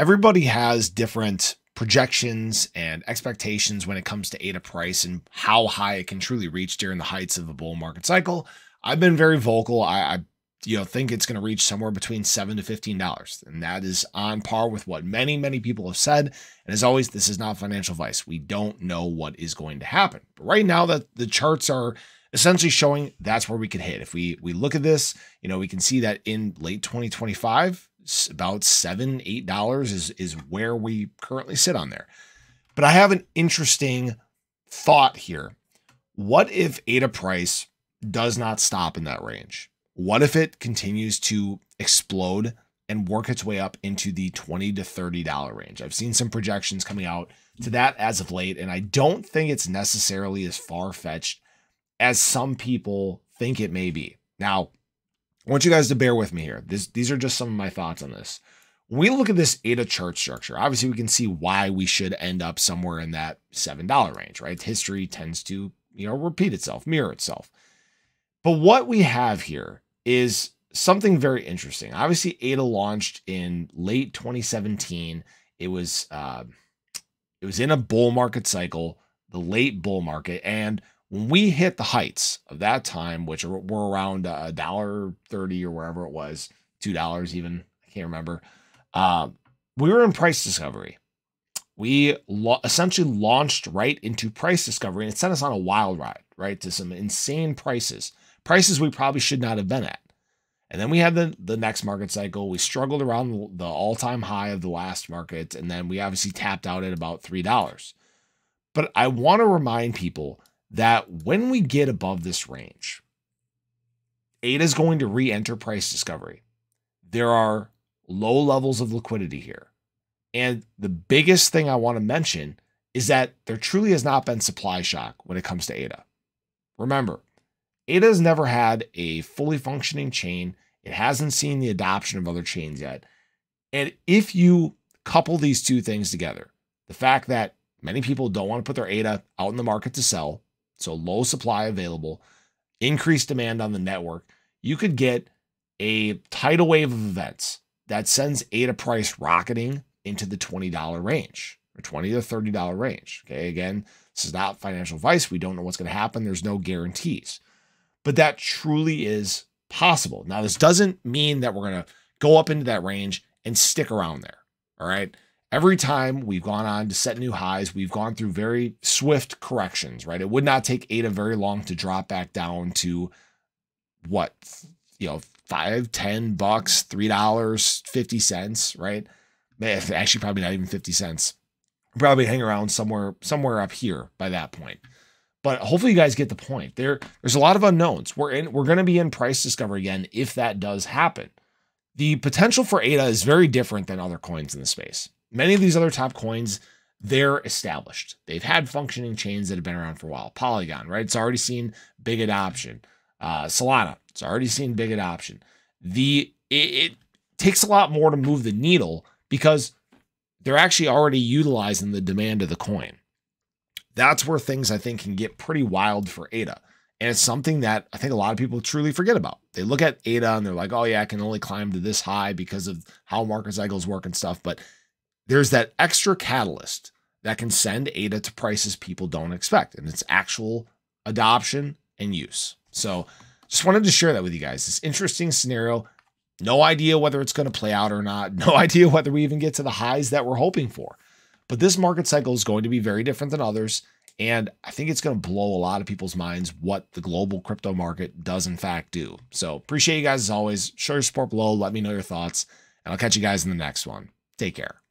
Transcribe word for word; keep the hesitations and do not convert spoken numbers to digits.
Everybody has different projections and expectations when it comes to A D A price and how high it can truly reach during the heights of a bull market cycle. I've been very vocal. I, I you know, think it's going to reach somewhere between seven to fifteen dollars. And that is on par with what many, many people have said. And as always, this is not financial advice. We don't know what is going to happen. But right now that the charts are essentially showing that's where we could hit. If we, we look at this, you know, we can see that in late twenty twenty-five, about seven, eight dollars is, is where we currently sit on there. But I have an interesting thought here. What if A D A price does not stop in that range? What if it continues to explode and work its way up into the twenty to thirty dollar range? I've seen some projections coming out to that as of late, and I don't think it's necessarily as far-fetched as some people think it may be. Now, I want you guys to bear with me here. This, these are just some of my thoughts on this. When we look at this A D A chart structure, obviously we can see why we should end up somewhere in that seven dollar range, right? History tends to, you know, repeat itself, mirror itself. But what we have here is something very interesting. Obviously, A D A launched in late twenty seventeen. It was uh, it was in a bull market cycle, the late bull market, and when we hit the heights of that time, which were around a dollar thirty or wherever it was, two dollars even, I can't remember. Uh, we were in price discovery. We essentially launched right into price discovery, and it sent us on a wild ride, right, to some insane prices, prices we probably should not have been at. And then we had the the next market cycle. We struggled around the all-time high of the last market, and then we obviously tapped out at about three dollars. But I want to remind people that when we get above this range, A D A is going to re-enter price discovery. There are low levels of liquidity here. And the biggest thing I want to mention is that there truly has not been supply shock when it comes to A D A. Remember, A D A has never had a fully functioning chain. It hasn't seen the adoption of other chains yet. And if you couple these two things together, the fact that many people don't want to put their A D A out in the market to sell, so low supply available, increased demand on the network, you could get a tidal wave of events that sends A D A price rocketing into the twenty dollar range or twenty to thirty dollar range. Okay, again, this is not financial advice. We don't know what's going to happen. There's no guarantees, but that truly is possible. Now, this doesn't mean that we're going to go up into that range and stick around there. All right. Every time we've gone on to set new highs, we've gone through very swift corrections, right? It would not take A D A very long to drop back down to what, you know, five, ten bucks, three dollars, fifty cents, right? Actually, probably not even fifty cents. Probably hang around somewhere, somewhere up here by that point. But hopefully, you guys get the point. There, there's a lot of unknowns. We're in, we're going to be in price discovery again if that does happen. The potential for A D A is very different than other coins in the space. Many of these other top coins, they're established. They've had functioning chains that have been around for a while. Polygon, right? It's already seen big adoption. Uh, Solana, it's already seen big adoption. The it, it takes a lot more to move the needle because they're actually already utilizing the demand of the coin. That's where things, I think, can get pretty wild for A D A. And it's something that I think a lot of people truly forget about. They look at A D A and they're like, oh yeah, I can only climb to this high because of how market cycles work and stuff. But there's that extra catalyst that can send A D A to prices people don't expect, and it's actual adoption and use. So just wanted to share that with you guys. This interesting scenario, no idea whether it's going to play out or not, no idea whether we even get to the highs that we're hoping for. But this market cycle is going to be very different than others, and I think it's going to blow a lot of people's minds what the global crypto market does in fact do. So appreciate you guys as always. Show your support below. Let me know your thoughts, and I'll catch you guys in the next one. Take care.